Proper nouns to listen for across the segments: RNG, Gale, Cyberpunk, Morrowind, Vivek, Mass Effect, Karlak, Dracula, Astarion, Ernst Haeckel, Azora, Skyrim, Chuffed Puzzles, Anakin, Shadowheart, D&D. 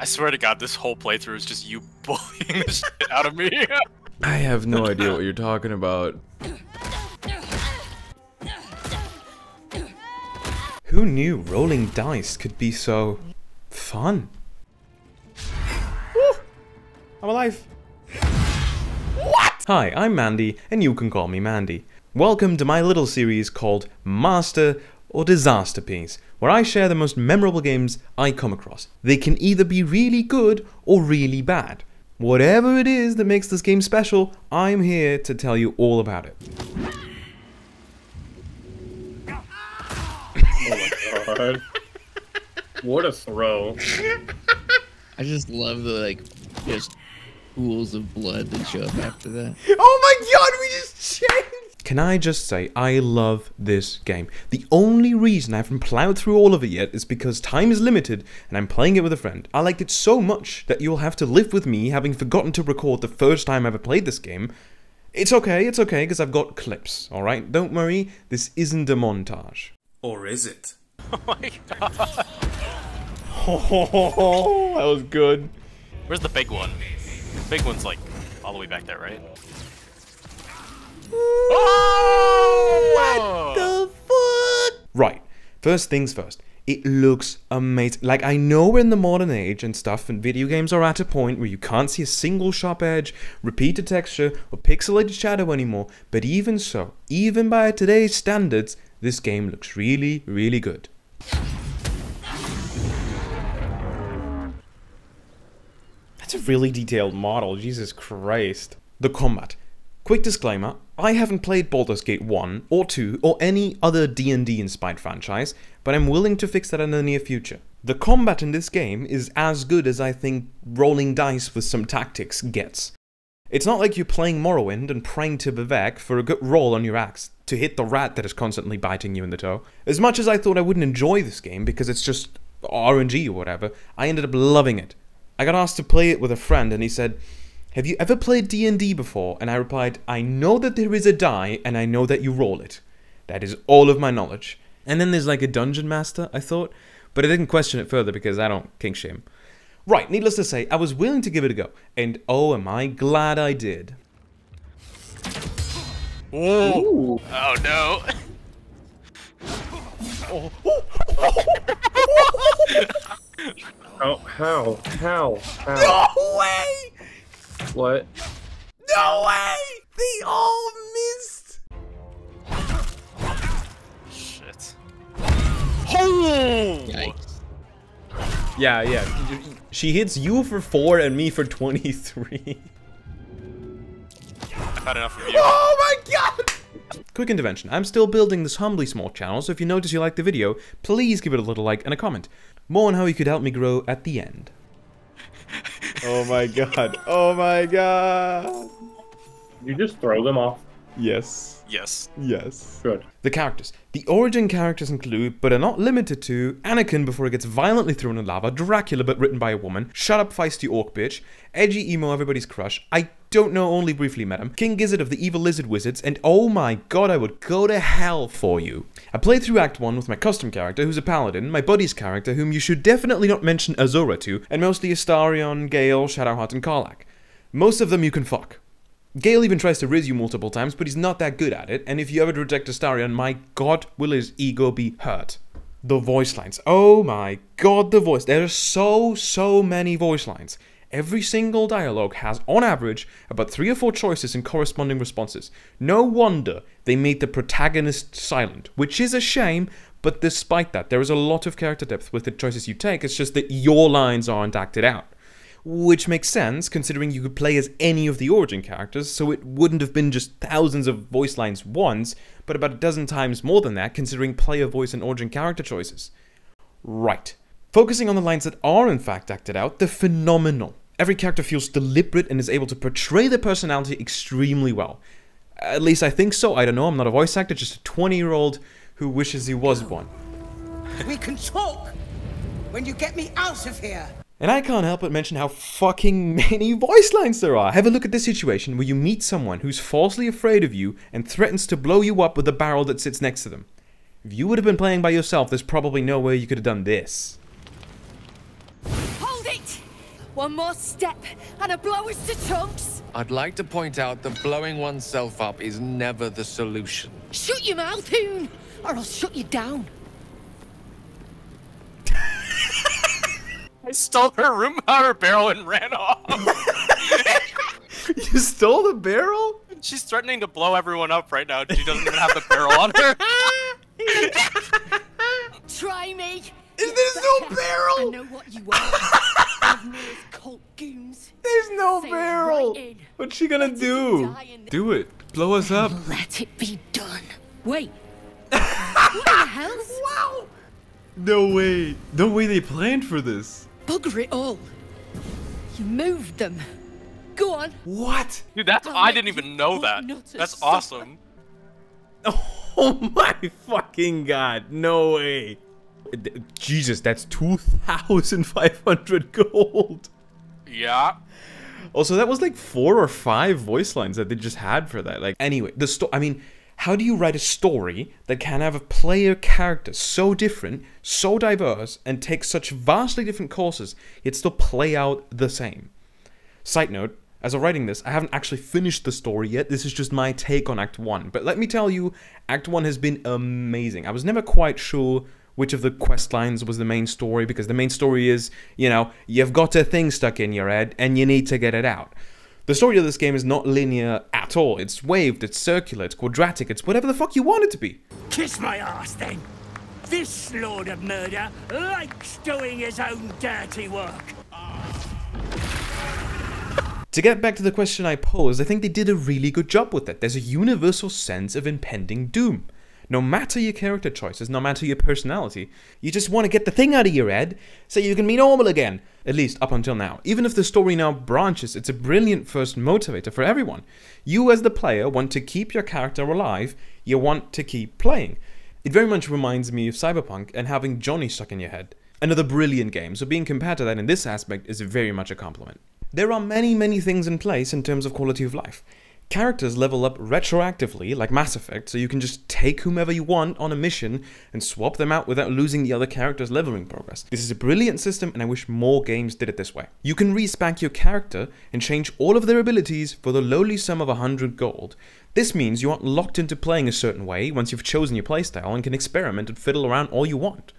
I swear to God, this whole playthrough is just you bullying the shit out of me. I have no idea what you're talking about. Who knew rolling dice could be so fun? Woo! I'm alive. What? Hi, I'm Mandy, and you can call me Mandy. Welcome to my little series called Master or Disaster Piece, where I share the most memorable games I come across. They can either be really good or really bad. Whatever it is that makes this game special, I'm here to tell you all about it. Oh my God. What a throw. I just love the, like, just pools of blood that show up after that. Oh my God, we just changed! Can I just say, I love this game. The only reason I haven't plowed through all of it yet is because time is limited and I'm playing it with a friend. I liked it so much that you'll have to live with me having forgotten to record the first time I ever played this game. It's okay, because I've got clips, alright? Don't worry, this isn't a montage. Or is it? Oh my God. Oh, that was good. Where's the big one? The big one's like all the way back there, right? Oh, what the fuck? Right, first things first, it looks amazing. Like, I know we're in the modern age and stuff, and video games are at a point where you can't see a single sharp edge, repeated texture, or pixelated shadow anymore, but even so, even by today's standards, this game looks really, really good. That's a really detailed model, Jesus Christ. The combat. Quick disclaimer, I haven't played Baldur's Gate 1 or 2 or any other D&D inspired franchise, but I'm willing to fix that in the near future. The combat in this game is as good as I think rolling dice with some tactics gets. It's not like you're playing Morrowind and praying to Vivek for a good roll on your axe to hit the rat that is constantly biting you in the toe. As much as I thought I wouldn't enjoy this game because it's just RNG or whatever, I ended up loving it. I got asked to play it with a friend and he said, "Have you ever played D&D before?" And I replied, "I know that there is a die, and I know that you roll it. That is all of my knowledge." And then there's like a dungeon master, I thought, but I didn't question it further because I don't kink shame. Right, needless to say, I was willing to give it a go, and oh am I glad I did. Ooh. Oh no. Oh. Oh, how? No way! What? No way! They all missed! Shit. Oh! Yikes. Yeah, yeah. She hits you for 4 and me for 23. I've had enough of you. Oh my God! Quick intervention. I'm still building this humbly small channel, so if you notice you like the video, please give it a little like and a comment. More on how you could help me grow at the end. Oh my God. Oh my God. You just throw them off. Yes. Yes. Yes. Good. The characters. The origin characters include, but are not limited to, Anakin before he gets violently thrown in lava, Dracula but written by a woman, shut up feisty orc bitch, edgy emo everybody's crush, I don't know, only briefly met him, King Gizzard of the Evil Lizard Wizards, and oh my God, I would go to hell for you. I played through Act 1 with my custom character, who's a paladin, my buddy's character, whom you should definitely not mention Azora to, and mostly Astarion, Gale, Shadowheart, and Karlak. Most of them you can fuck. Gale even tries to riz you multiple times, but he's not that good at it, and if you ever reject Astarion, my God, will his ego be hurt. The voice lines. Oh my God, the voice. There are so many voice lines. Every single dialogue has, on average, about 3 or 4 choices and corresponding responses. No wonder they made the protagonist silent, which is a shame, but despite that, there is a lot of character depth with the choices you take, it's just that your lines aren't acted out. Which makes sense, considering you could play as any of the origin characters, so it wouldn't have been just thousands of voice lines once, but about a dozen times more than that, considering player voice and origin character choices. Right. Focusing on the lines that are in fact acted out, they're phenomenal. Every character feels deliberate and is able to portray their personality extremely well. At least I think so, I don't know, I'm not a voice actor, just a 20-year-old who wishes he was one. We can talk when you get me out of here! And I can't help but mention how fucking many voice lines there are. Have a look at this situation where you meet someone who's falsely afraid of you and threatens to blow you up with a barrel that sits next to them. If you would have been playing by yourself, there's probably no way you could have done this. Hold it! One more step, and a blow is to chunks. I'd like to point out that blowing oneself up is never the solution. Shut your mouth, Hoon, or I'll shut you down. I stole her room powder barrel and ran off. You stole the barrel? She's threatening to blow everyone up right now. She doesn't even have the barrel on her. Try me. There's no barrel. I know what you are. Cult goons. There's no barrel. Right, what's she gonna do? Do it. Blow us up. Let it be done. Wait. What the hell? Wow. No way. No way they planned for this. Bugger it all. You moved them. Go on. What? Dude, that's I didn't even know that. That's awesome. Oh my fucking god. No way. Jesus, that's 2,500 gold. Yeah. Also, that was like 4 or 5 voice lines that they just had for that. Like, anyway, the story, I mean, how do you write a story that can have a player character so different, so diverse, and take such vastly different courses, yet still play out the same? Side note, as of writing this, I haven't actually finished the story yet. This is just my take on Act 1. But let me tell you, Act 1 has been amazing. I was never quite sure which of the quest lines was the main story, because the main story is, you know, you've got a thing stuck in your head and you need to get it out. The story of this game is not linear at all. It's waved, it's circular, it's quadratic, it's whatever the fuck you want it to be. Kiss my ass then. This Lord of Murder likes doing his own dirty work. To get back to the question I posed, I think they did a really good job with it. There's a universal sense of impending doom. No matter your character choices, no matter your personality, you just want to get the thing out of your head so you can be normal again. At least up until now. Even if the story now branches, it's a brilliant first motivator for everyone. You as the player want to keep your character alive, you want to keep playing. It very much reminds me of Cyberpunk and having Johnny stuck in your head. Another brilliant game, so being compared to that in this aspect is very much a compliment. There are many, many things in place in terms of quality of life. Characters level up retroactively, like Mass Effect, so you can just take whomever you want on a mission and swap them out without losing the other character's leveling progress. This is a brilliant system and I wish more games did it this way. You can respec your character and change all of their abilities for the lowly sum of 100 gold. This means you aren't locked into playing a certain way once you've chosen your playstyle and can experiment and fiddle around all you want.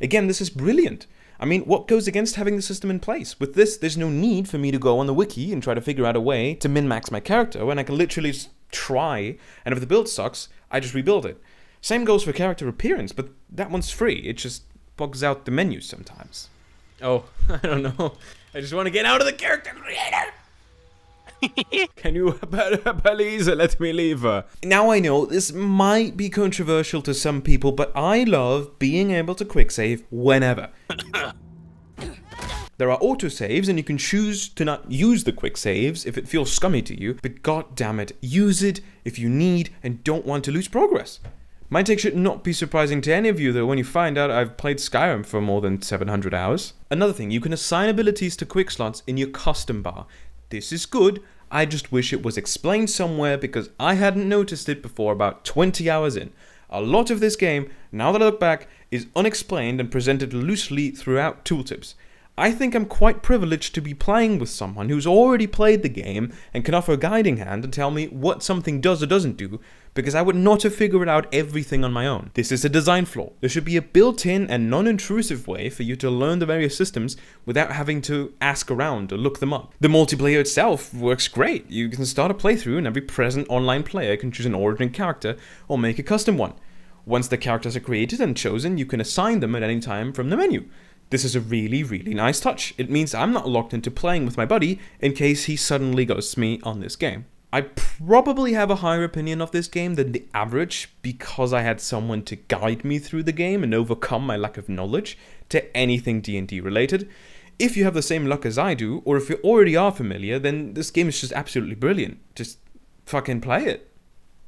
Again, this is brilliant. I mean, what goes against having the system in place? With this, there's no need for me to go on the wiki and try to figure out a way to min-max my character when I can literally just try, and if the build sucks, I just rebuild it. Same goes for character appearance, but that one's free. It just bugs out the menu sometimes. Oh, I don't know. I just want to get out of the character creator! Can you please let me leave her? Now I know, this might be controversial to some people, but I love being able to quicksave whenever. There are autosaves and you can choose to not use the quick saves if it feels scummy to you, but god damn it, use it if you need and don't want to lose progress. My take should not be surprising to any of you though when you find out I've played Skyrim for more than 700 hours. Another thing, you can assign abilities to quick slots in your custom bar. This is good, I just wish it was explained somewhere because I hadn't noticed it before about 20 hours in. A lot of this game, now that I look back, is unexplained and presented loosely throughout tooltips. I think I'm quite privileged to be playing with someone who's already played the game and can offer a guiding hand and tell me what something does or doesn't do, because I would not have figured out everything on my own. This is a design flaw. There should be a built-in and non-intrusive way for you to learn the various systems without having to ask around or look them up. The multiplayer itself works great. You can start a playthrough and every present online player can choose an origin character or make a custom one. Once the characters are created and chosen, you can assign them at any time from the menu. This is a really, really nice touch. It means I'm not locked into playing with my buddy in case he suddenly ghosts me on this game. I probably have a higher opinion of this game than the average because I had someone to guide me through the game and overcome my lack of knowledge to anything D&D related. If you have the same luck as I do, or if you already are familiar, then this game is just absolutely brilliant. Just fucking play it.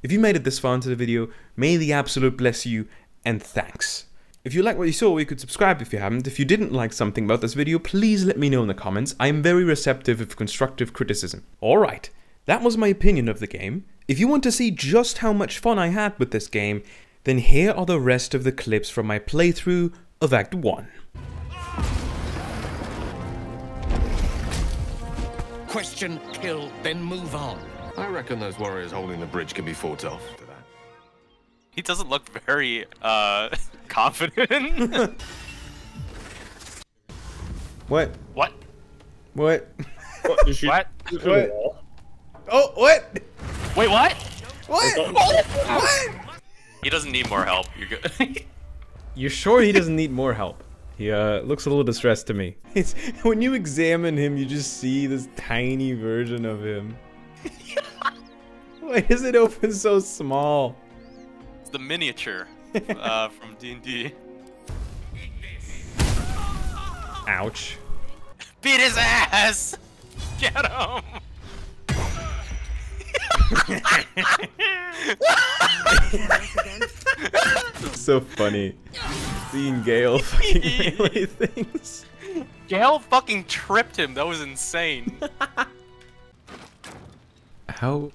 If you made it this far into the video, may the absolute bless you and thanks. If you like what you saw, you could subscribe if you haven't. If you didn't like something about this video, please let me know in the comments. I am very receptive of constructive criticism. Alright, that was my opinion of the game. If you want to see just how much fun I had with this game, then here are the rest of the clips from my playthrough of Act 1. question, kill, then move on. I reckon those warriors holding the bridge can be fought off. He doesn't look very confident. What? What? What? What? Did she what? Oh, what? Wait, what? What? What? He doesn't need more help. You're good. You're sure he doesn't need more help? He looks a little distressed to me. It's, when you examine him, you just see this tiny version of him. Why is it open so small? It's the miniature from D&D. Ouch. Beat his ass! Get him! So funny. Seeing Gale fucking melee things. Gale fucking tripped him. That was insane. How?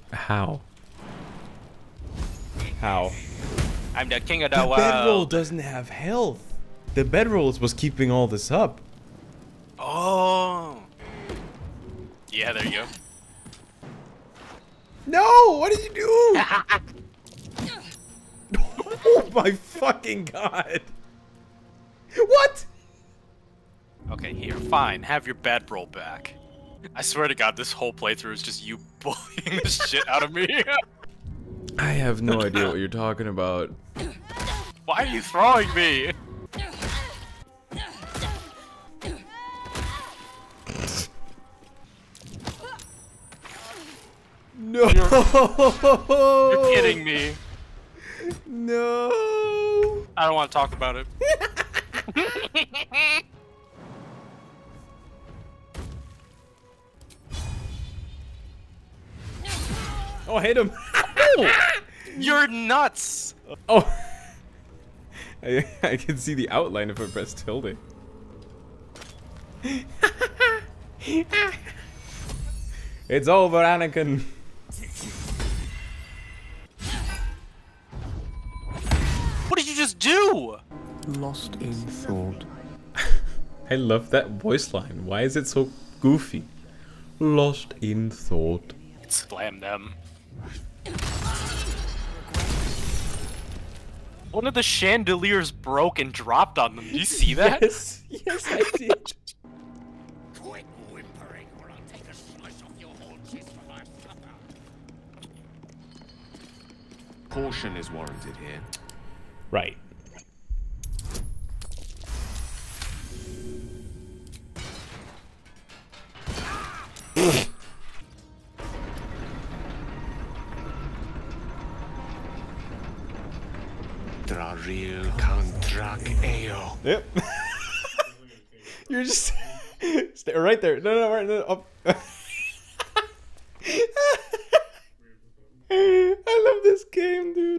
I'm the king of the world. The bedroll doesn't have health. The bedroll was keeping all this up. Oh. Yeah, there you go. No! What did you do? Oh my fucking god! What? Okay, here, fine. Have your bedroll back. I swear to god, this whole playthrough is just you bullying the shit out of me. I have no idea what you're talking about. Why are you throwing me? No! You're kidding me. No! I don't want to talk about it. Oh, I hit him. You're nuts! Oh. I can see the outline if I press tilde. It's over, Anakin. What did you just do? Lost in thought. I love that voice line. Why is it so goofy? Lost in thought. Slam them. One of the chandeliers broke and dropped on them. Do you see that? Yes, yes, I did. Quit whimpering, or I'll take a slice off your whole chest for my supper. Caution is warranted here. Right. Real contract AO. Yep. You're just stay right there. No, right there. Up. I love this game, dude.